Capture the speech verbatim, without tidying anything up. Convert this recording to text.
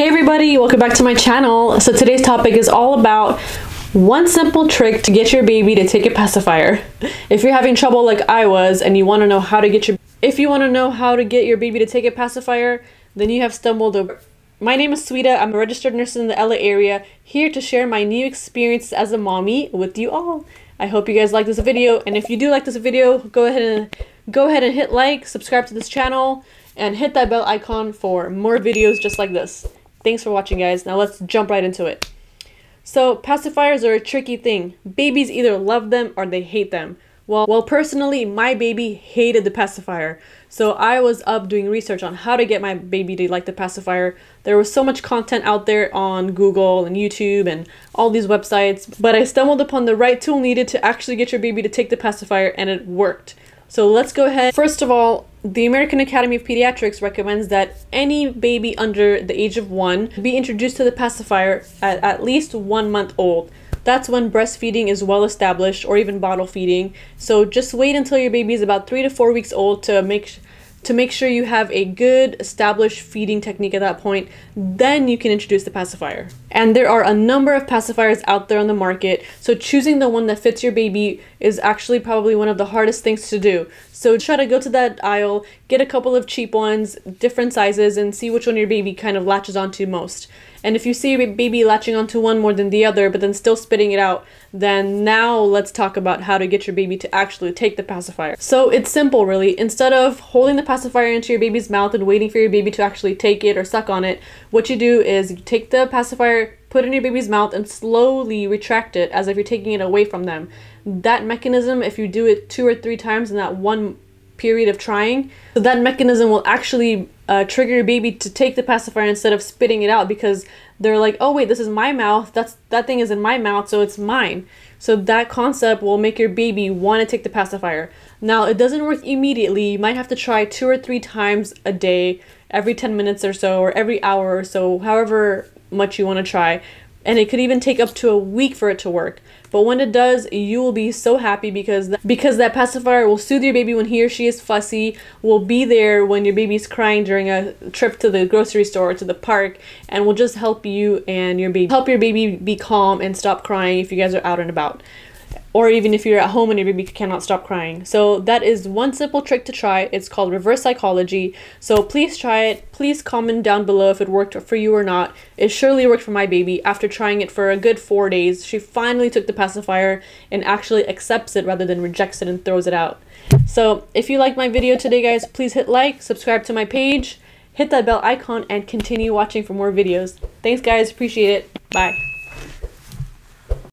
Hey everybody, welcome back to my channel. So today's topic is all about one simple trick to get your baby to take a pacifier. If you're having trouble like I was and you want to know how to get your if you want to know how to get your baby to take a pacifier, then you have stumbled over. My name is Sweeta. I'm a registered nurse in the L A area, here to share my new experience as a mommy with you all. I hope you guys like this video, and if you do like this video, go ahead and go ahead and hit like, subscribe to this channel, and hit that bell icon for more videos just like this. Thanks for watching, guys. Now let's jump right into it. So pacifiers are a tricky thing. Babies either love them or they hate them. Well, well, personally, my baby hated the pacifier. So I was up doing research on how to get my baby to like the pacifier. There was so much content out there on Google and YouTube and all these websites, but I stumbled upon the right tool needed to actually get your baby to take the pacifier, and it worked. So let's go ahead. First of all, the American Academy of Pediatrics recommends that any baby under the age of one be introduced to the pacifier at at least one month old. That's when breastfeeding is well established, or even bottle feeding. So just wait until your baby is about three to four weeks old to make to make sure you have a good established feeding technique at that point. Then you can introduce the pacifier. And there are a number of pacifiers out there on the market, so choosing the one that fits your baby is actually probably one of the hardest things to do. So try to go to that aisle, get a couple of cheap ones, different sizes, and see which one your baby kind of latches onto most. And if you see your baby latching onto one more than the other, but then still spitting it out, then now let's talk about how to get your baby to actually take the pacifier. So it's simple, really. Instead of holding the pacifier into your baby's mouth and waiting for your baby to actually take it or suck on it, what you do is you take the pacifier, put it in your baby's mouth, and slowly retract it as if you're taking it away from them. That mechanism, if you do it two or three times in that one period of trying, so that mechanism will actually uh, trigger your baby to take the pacifier instead of spitting it out, because they're like, oh wait, this is my mouth, that's that thing is in my mouth, so it's mine. So that concept will make your baby want to take the pacifier. Now, it doesn't work immediately. You might have to try two or three times a day, every ten minutes or so, or every hour or so, however much you want to try. And it could even take up to a week for it to work. But when it does, you will be so happy, because th because that pacifier will soothe your baby when he or she is fussy, will be there when your baby's crying during a trip to the grocery store or to the park, and will just help you and your baby, help your baby be calm and stop crying if you guys are out and about. Or even if you're at home and your baby cannot stop crying. So that is one simple trick to try. It's called reverse psychology. So please try it. Please comment down below if it worked for you or not. It surely worked for my baby. After trying it for a good four days, she finally took the pacifier and actually accepts it rather than rejects it and throws it out. So if you liked my video today, guys, please hit like, subscribe to my page, hit that bell icon, and continue watching for more videos. Thanks, guys. Appreciate it. Bye.